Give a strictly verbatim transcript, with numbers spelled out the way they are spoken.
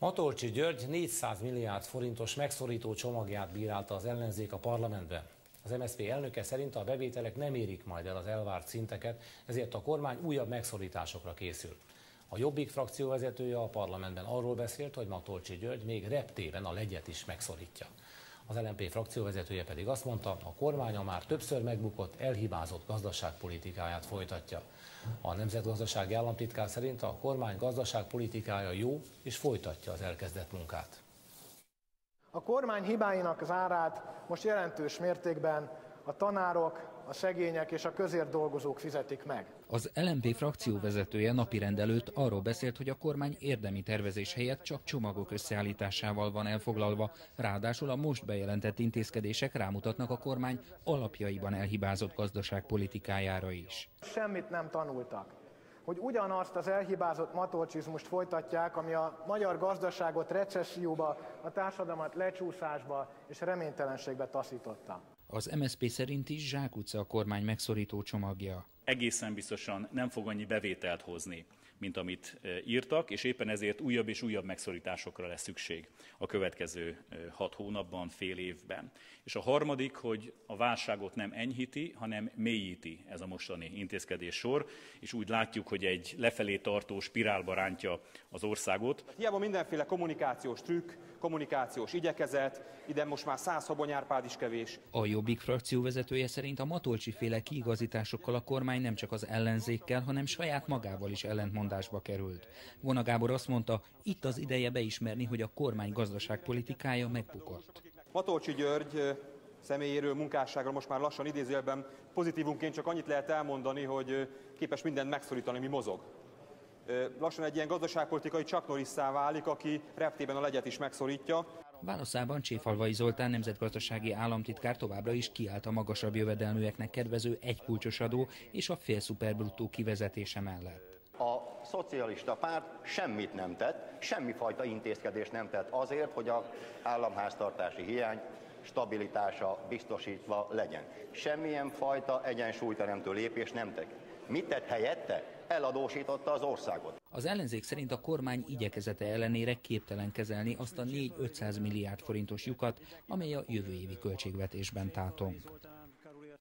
Matolcsy György négyszáz milliárd forintos megszorító csomagját bírálta az ellenzék a parlamentben. Az em es zé pé elnöke szerint a bevételek nem érik majd el az elvárt szinteket, ezért a kormány újabb megszorításokra készül. A Jobbik frakció vezetője a parlamentben arról beszélt, hogy Matolcsy György még reptében a legyet is megszorítja. Az el em pé frakció vezetője pedig azt mondta, a kormánya már többször megbukott, elhibázott gazdaságpolitikáját folytatja. A nemzetgazdasági államtitkár szerint a kormány gazdaságpolitikája jó és folytatja az elkezdett munkát. A kormány hibáinak az árát most jelentős mértékben a tanárok, a szegények és a közérdolgozók fizetik meg. Az el em pé frakció vezetője napirend előtt arról beszélt, hogy a kormány érdemi tervezés helyett csak csomagok összeállításával van elfoglalva. Ráadásul a most bejelentett intézkedések rámutatnak a kormány alapjaiban elhibázott gazdaságpolitikájára is. Semmit nem tanultak. Hogy ugyanazt az elhibázott matolcsizmust folytatják, ami a magyar gazdaságot recesszióba, a társadalmat lecsúszásba és reménytelenségbe taszította. Az em es zé pé szerint is zsákutca a kormány megszorító csomagja. Egészen biztosan nem fog annyi bevételt hozni, mint amit írtak, és éppen ezért újabb és újabb megszorításokra lesz szükség a következő hat hónapban, fél évben. És a harmadik, hogy a válságot nem enyhíti, hanem mélyíti ez a mostani intézkedés sor, és úgy látjuk, hogy egy lefelé tartó spirálba rántja az országot. Hiába mindenféle kommunikációs trükk, kommunikációs igyekezet, ide most már száz Habony Árpád is kevés. A Jobbik frakció vezetője szerint a Matolcsy-féle kiigazításokkal a kormány nem csak az ellenzékkel, hanem saját magával is ellentmondásba került. Vona Gábor azt mondta, itt az ideje beismerni, hogy a kormány gazdaságpolitikája megbukott. Matolcsy György személyéről, munkásságról most már lassan idézőjelben pozitívunként csak annyit lehet elmondani, hogy képes mindent megszorítani, mi mozog. Lassan egy ilyen gazdaságpolitikai Chuck Norrisszá válik, aki reptében a legyet is megszorítja. Válaszában Cséfalvai Zoltán nemzetgazdasági államtitkár továbbra is kiállt a magasabb jövedelműeknek kedvező egykulcsos adó és a félszuperbruttó kivezetése mellett. A szocialista párt semmit nem tett, semmifajta intézkedést nem tett azért, hogy az államháztartási hiány stabilitása biztosítva legyen. Semmilyen fajta egyensúlyteremtő lépés nem tett. Mit tett helyette? Eladósította az országot. Az ellenzék szerint a kormány igyekezete ellenére képtelen kezelni azt a négy-ötszáz milliárd forintos lyukat, amely a jövő évi költségvetésben tátong.